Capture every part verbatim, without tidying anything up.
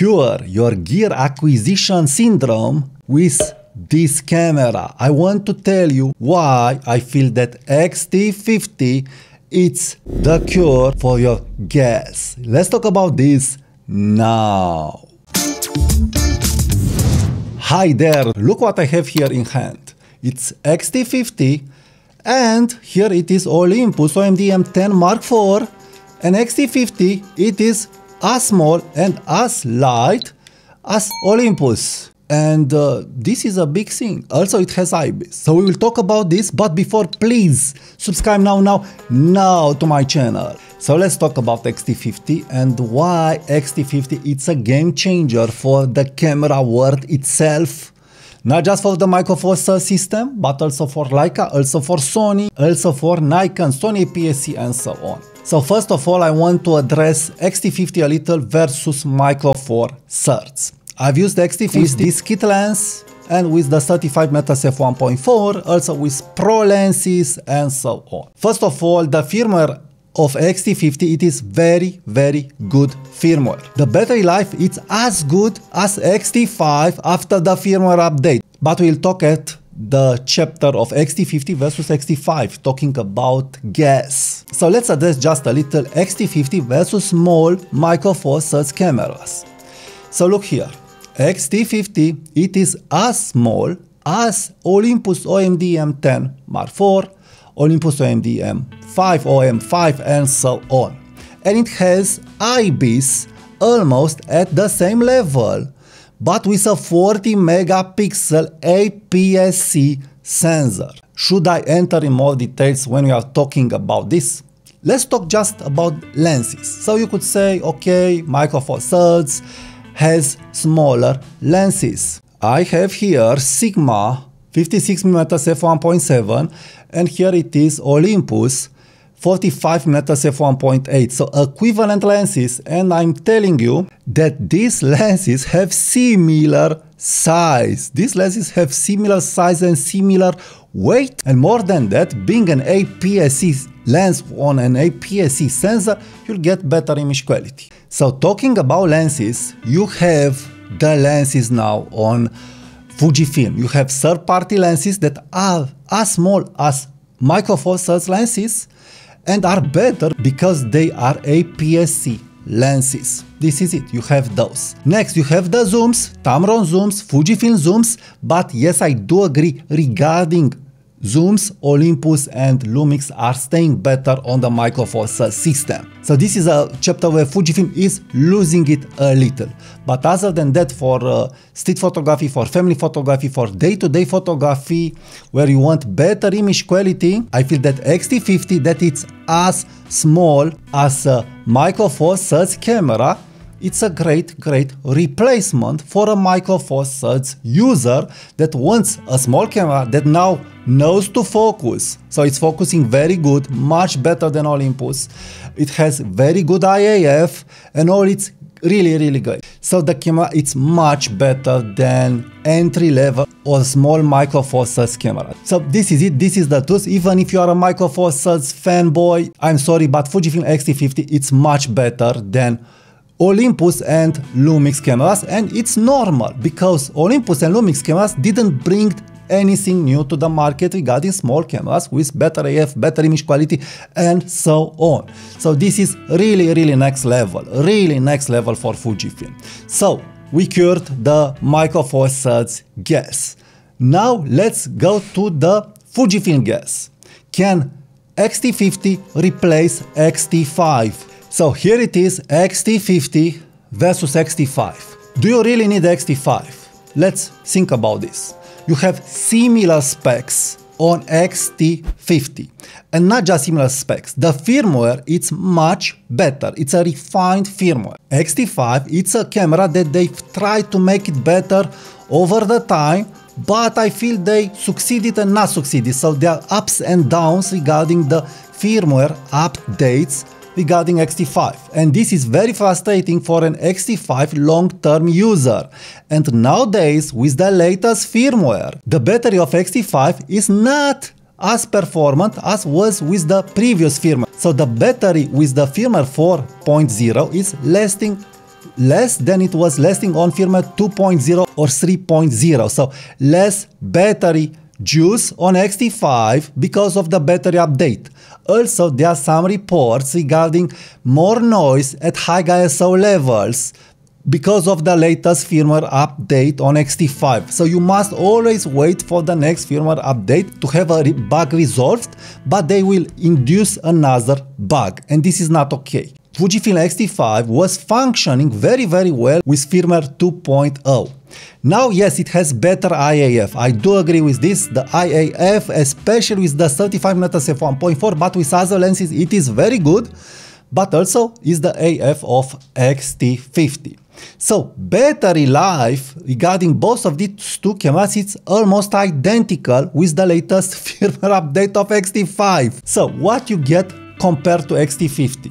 cure your gear acquisition syndrome with this camera. I want to tell you why I feel that X T fifty it's the cure for your gas. Let's talk about this now. Hi there, look what I have here in hand. It's X T fifty and here it is Olympus O M D M ten Mark four, and X T fifty it is as small and as light as Olympus. And uh, this is a big thing. Also it has I B I S. So we will talk about this, but before, please subscribe now, now, now to my channel. So let's talk about X T fifty and why X T fifty it's a game changer for the camera world itself. Not just for the Micro Four Thirds system, but also for Leica, also for Sony, also for Nikon, Sony A P S C and so on. So first of all, I want to address X T fifty a little versus Micro Four Thirds. I've used the X T fifty with this kit lens and with the thirty-five millimeter f one point four, also with pro lenses and so on. First of all, the firmware of X T fifty, it is very, very good firmware. The battery life is as good as X T five after the firmware update. But we'll talk at the chapter of X T fifty versus X T five, talking about gas. So let's address just a little X T fifty versus small Micro Four Thirds cameras. So look here. X T fifty, it is as small as Olympus O M D M ten Mark four, Olympus O M D M five, O M five and so on. And it has I B I S almost at the same level, but with a forty megapixel A P S C sensor. Should I enter in more details when we are talking about this? Let's talk just about lenses. So you could say, okay, Micro Four Thirds has smaller lenses. I have here Sigma fifty-six millimeter f one point seven and here it is Olympus forty-five millimeter f one point eight, so equivalent lenses, and I'm telling you that these lenses have similar size. These lenses have similar size and similar weight, and more than that, being an A P S C lens on an A P S C sensor, you'll get better image quality. So talking about lenses, you have the lenses now on Fujifilm. You have third-party lenses that are as small as Micro Four Thirds lenses and are better because they are A P S C lenses. This is it, you have those. Next, you have the zooms, Tamron zooms, Fujifilm zooms, but yes, I do agree regarding zooms, Olympus and Lumix are staying better on the Micro Four Thirds system. So this is a chapter where Fujifilm is losing it a little. But other than that, for uh, street photography, for family photography, for day-to-day photography, where you want better image quality, I feel that X T fifty, that it's as small as a Micro Four Thirds camera, it's a great, great replacement for a Micro Four Thirds user that wants a small camera that now knows to focus. So it's focusing very good, much better than Olympus. It has very good I A F and all, it's really, really good. So the camera, it's much better than entry level or small Micro Four Thirds camera. So this is it, this is the truth. Even if you are a Micro Four Thirds fanboy, I'm sorry, but Fujifilm X T fifty, it's much better than Olympus and Lumix cameras, and it's normal because Olympus and Lumix cameras didn't bring anything new to the market regarding small cameras with better I A F, better image quality and so on. So this is really, really next level, really next level for Fujifilm. So we cured the Micro Four Thirds gas. Now let's go to the Fujifilm gas. Can X T fifty replace X T five? So here it is, X T fifty versus X T five. Do you really need X T five? Let's think about this. You have similar specs on X T fifty. And not just similar specs, the firmware it's much better. It's a refined firmware. X T five, it's a camera that they've tried to make it better over the time, but I feel they succeeded and not succeeded. So there are ups and downs regarding the firmware updates regarding X T five, and this is very frustrating for an X T five long-term user. And nowadays, with the latest firmware, the battery of X T five is not as performant as was with the previous firmware. So the battery with the firmware four point zero is lasting less than it was lasting on firmware two point oh or three point oh. So less battery juice on X T five because of the battery update. Also, there are some reports regarding more noise at high I S O levels because of the latest firmware update on X T five. So you must always wait for the next firmware update to have a bug resolved, but they will induce another bug, and this is not okay. Fujifilm X T five was functioning very very well with firmware two point oh. Now yes, it has better I A F, I do agree with this, the I A F, especially with the thirty-five millimeter f one point four, but with other lenses it is very good, but also is the A F of X T fifty. So battery life regarding both of these two cameras is almost identical with the latest firmware update of X T five. So what you get compared to X T fifty?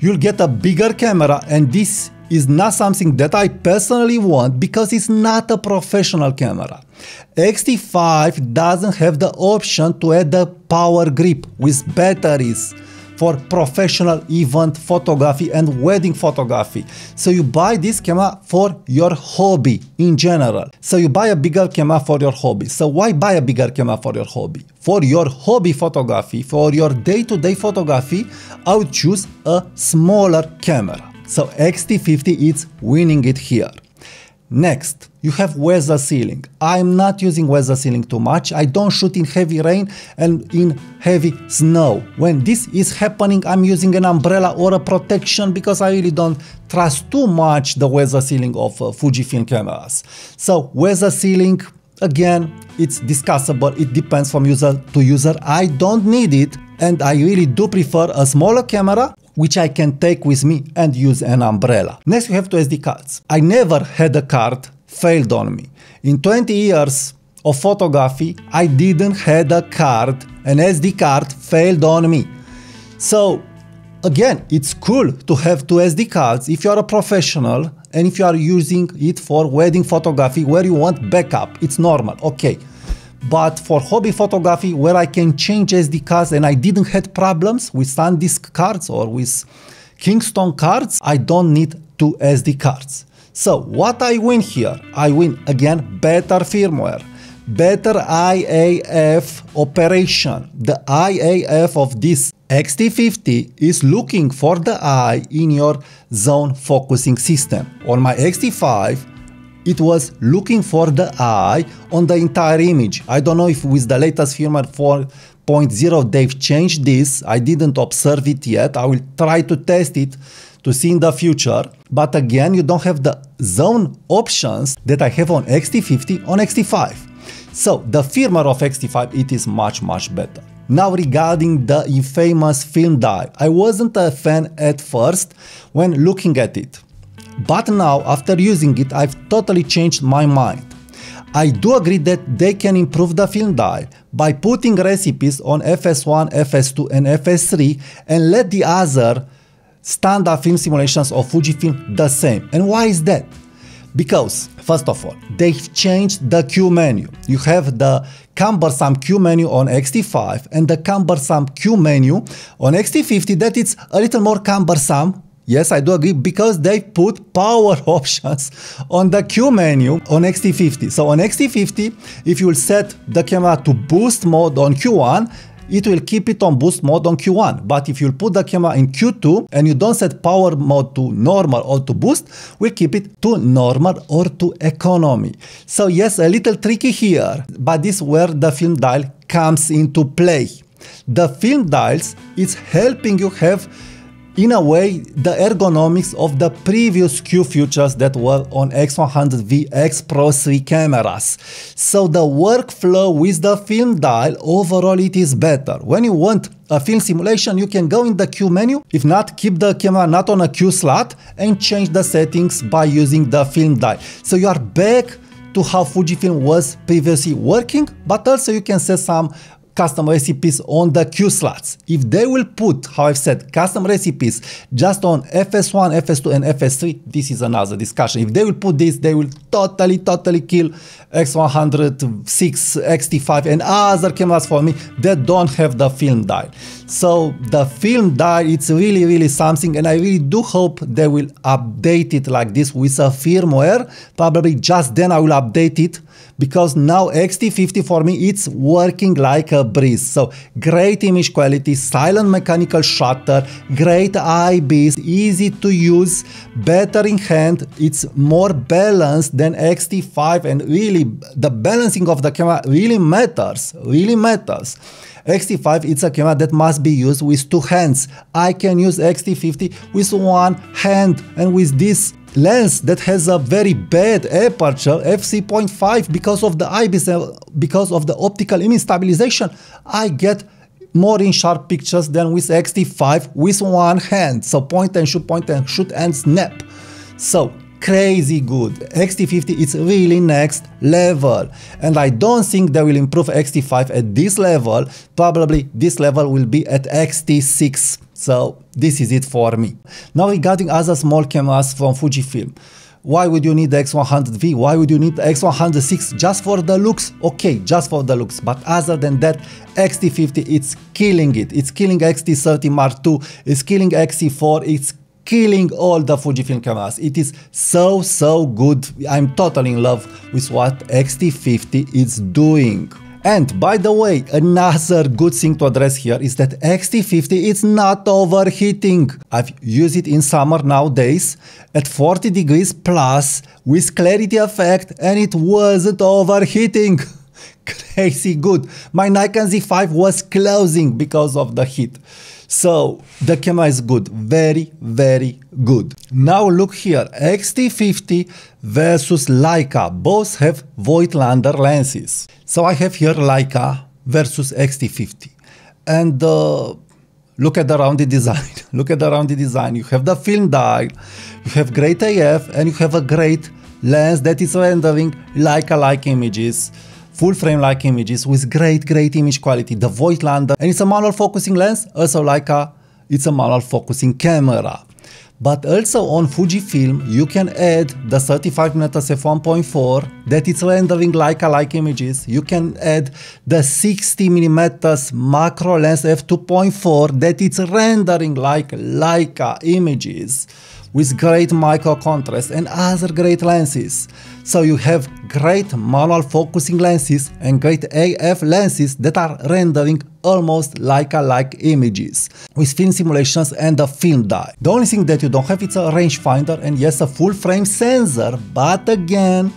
You'll get a bigger camera, and this is not something that I personally want because it's not a professional camera. X T five doesn't have the option to add a power grip with batteries for professional event photography and wedding photography. So you buy this camera for your hobby in general. So you buy a bigger camera for your hobby. So why buy a bigger camera for your hobby? For your hobby photography, for your day-to-day photography, I would choose a smaller camera. So X T fifty is winning it here. Next, you have weather sealing. I'm not using weather sealing too much. I don't shoot in heavy rain and in heavy snow. When this is happening, I'm using an umbrella or a protection because I really don't trust too much the weather sealing of uh, Fujifilm cameras. So weather sealing, again, it's discussable. It depends from user to user. I don't need it, and I really do prefer a smaller camera which I can take with me and use an umbrella. Next, we have two S D cards. I never had a card failed on me. In twenty years of photography, I didn't had a card, an S D card failed on me. So again, it's cool to have two S D cards if you're a professional and if you are using it for wedding photography where you want backup, it's normal, okay. But for hobby photography, where I can change S D cards and I didn't have problems with SanDisk cards or with Kingston cards, I don't need two S D cards. So what I win here? I win again better firmware, better I A F operation. The I A F of this X T fifty is looking for the eye in your zone focusing system. On my X T five, it was looking for the eye on the entire image. I don't know if with the latest firmware four point oh they've changed this. I didn't observe it yet. I will try to test it to see in the future. But again, you don't have the zone options that I have on X T fifty on X T five. So the firmware of X T five, it is much, much better. Now regarding the infamous film die, I wasn't a fan at first when looking at it. But now, after using it, I've totally changed my mind. I do agree that they can improve the film die by putting recipes on F S one, F S two and F S three and let the other standard film simulations of Fujifilm the same. And why is that? Because, first of all, they've changed the Q menu. You have the cumbersome Q menu on X T five and the cumbersome Q menu on X T fifty that it's a little more cumbersome. Yes, I do agree, because they put power options on the Q menu on X T fifty. So on X T fifty, if you will set the camera to boost mode on Q one, it will keep it on boost mode on Q one. But if you put the camera in Q two and you don't set power mode to normal or to boost, we'll keep it to normal or to economy. So yes, a little tricky here, but this is where the film dial comes into play. The film dials is helping you have, in a way, the ergonomics of the previous Q features that were on X one hundred V, X Pro three cameras. So the workflow with the film dial, overall it is better. When you want a film simulation, you can go in the Q menu, if not, keep the camera not on a Q slot and change the settings by using the film dial. So you are back to how Fujifilm was previously working, but also you can set some custom recipes on the Q slots. If they will put, how I've said, custom recipes just on F S one, F S two and F S three, this is another discussion. If they will put this, they will totally, totally kill X one hundred, six, X T five and other cameras for me that don't have the film dial. So the film dial, it's really, really something, and I really do hope they will update it like this with a firmware. Probably just then I will update it, because now X T fifty for me, it's working like a breeze. So great image quality, silent mechanical shutter, great I B I S, easy to use, better in hand, it's more balanced than X T five, and really the balancing of the camera really matters, really matters. X T five, it's a camera that must be used with two hands. I can use X T fifty with one hand, and with this lens that has a very bad aperture, f three point five, because of the I B I S, because of the optical image stabilization, I get more in sharp pictures than with X T five with one hand. So point and shoot, point and shoot and snap. So crazy good. X T fifty is really next level, and I don't think they will improve X T five at this level. Probably this level will be at X T six. So this is it for me. Now regarding other small cameras from Fujifilm, why would you need the X one hundred V? Why would you need the X one hundred six? Just for the looks? Okay, just for the looks. But other than that, X T fifty, it's killing it. It's killing X T thirty Mark two, it's killing X T four, it's killing all the Fujifilm cameras. It is so, so good. I'm totally in love with what X T fifty is doing. And by the way, another good thing to address here is that X T fifty is not overheating. I've used it in summer nowadays at forty degrees plus with clarity effect, and it wasn't overheating. Crazy good. My Nikon Z five was closing because of the heat. So the camera is good, very, very good. Now look here, X T fifty versus Leica, both have Voigtlander lenses. So I have here Leica versus X T fifty, and uh, look at the rounded design, look at the rounded design. You have the film dial, you have great A F, and you have a great lens that is rendering Leica-like images, full frame like images with great, great image quality, the Voigtlander, and it's a manual focusing lens, also like a, it's a manual focusing camera. But also on Fujifilm, you can add the thirty-five millimeter f one point four that it's rendering Leica-like images. You can add the sixty millimeter macro lens f two point four that it's rendering like Leica images with great micro contrast and other great lenses. So you have great manual focusing lenses and great A F lenses that are rendering almost Leica-like images with film simulations and a film dial. The only thing that you don't have is a rangefinder, and yes, a full frame sensor, but again,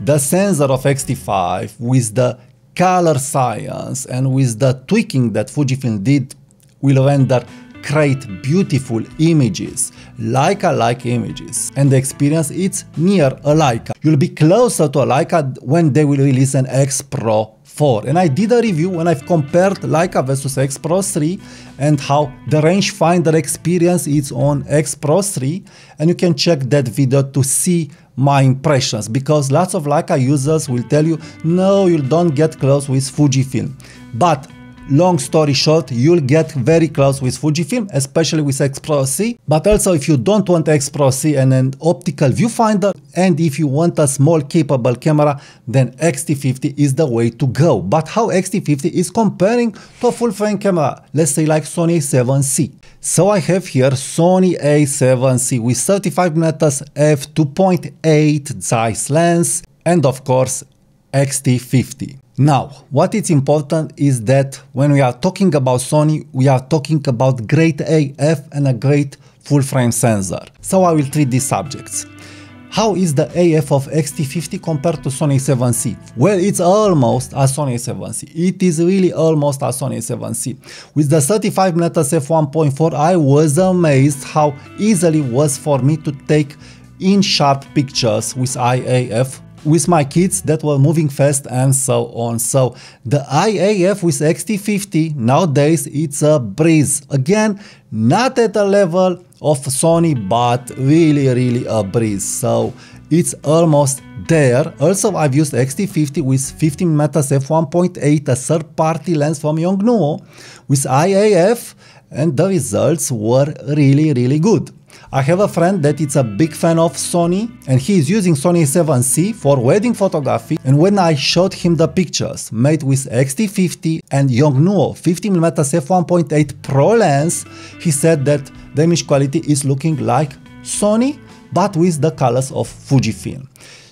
the sensor of X T five with the color science and with the tweaking that Fujifilm did will render great, beautiful images, Leica-like images, and the experience, it's near a Leica. You'll be closer to a Leica when they will release an X Pro four. And I did a review when I've compared Leica versus X Pro three and how the rangefinder experience is on X Pro three, and you can check that video to see my impressions, because lots of Leica users will tell you, no, you don't get close with Fujifilm. But long story short, you'll get very close with Fujifilm, especially with X Pro three. But also, if you don't want X Pro three and an optical viewfinder, and if you want a small capable camera, then X T fifty is the way to go. But how X T fifty is comparing to a full frame camera, let's say like Sony A seven C. So I have here Sony A seven C with thirty-five millimeter f two point eight Zeiss lens, and of course X T fifty. Now, what is important is that when we are talking about Sony, we are talking about great A F and a great full frame sensor. So I will treat these subjects. How is the A F of X T fifty compared to Sony A seven C? Well, it's almost a Sony A seven C. It is really almost a Sony A seven C. With the thirty-five millimeter f one point four, I was amazed how easily it was for me to take in sharp pictures with I A F, with my kids that were moving fast and so on. So the I A F with X T fifty nowadays, it's a breeze. Again, not at the level of Sony, but really, really a breeze. So it's almost there. Also, I've used X T fifty with fifteen millimeter f one point eight, a third party lens from Yongnuo with I A F, and the results were really, really good. I have a friend that is a big fan of Sony, and he is using Sony A seven C for wedding photography, and when I showed him the pictures made with X T fifty and Yongnuo fifteen millimeter f one point eight Pro lens, he said that the image quality is looking like Sony, but with the colors of Fujifilm.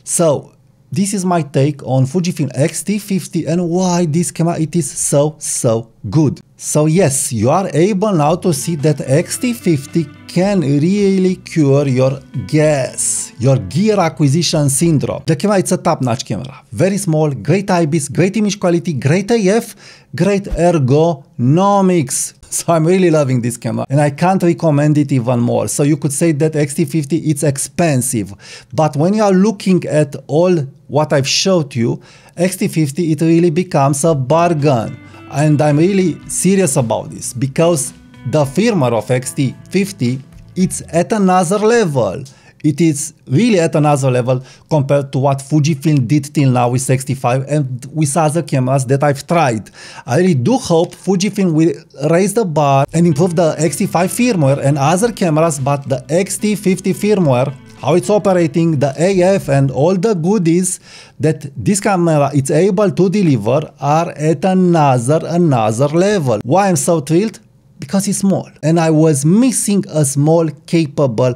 So this is my take on Fujifilm X T fifty and why this camera it is so, so good. So yes, you are able now to see that X T fifty can really cure your G A S, your gear acquisition syndrome. The camera is a top-notch camera. Very small, great I B I S, great image quality, great A F, great ergonomics. So I'm really loving this camera and I can't recommend it even more. So you could say that X T fifty it's expensive, but when you are looking at all what I've showed you, X T fifty it really becomes a bargain. And I'm really serious about this because the firmware of X T fifty it's at another level. It is really at another level compared to what Fujifilm did till now with X T five and with other cameras that I've tried. I really do hope Fujifilm will raise the bar and improve the X T five firmware and other cameras, but the X T fifty firmware, how it's operating, the A F and all the goodies that this camera is able to deliver are at another, another level. Why I'm so thrilled? Because it's small and I was missing a small capable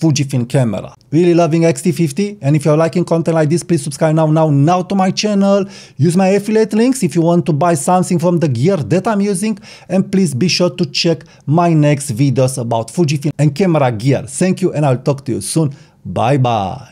Fujifilm camera. Really loving X T fifty, and if you're liking content like this, please subscribe now, now, now to my channel. Use my affiliate links if you want to buy something from the gear that I'm using, and please be sure to check my next videos about Fujifilm and camera gear. Thank you, and I'll talk to you soon. Bye bye.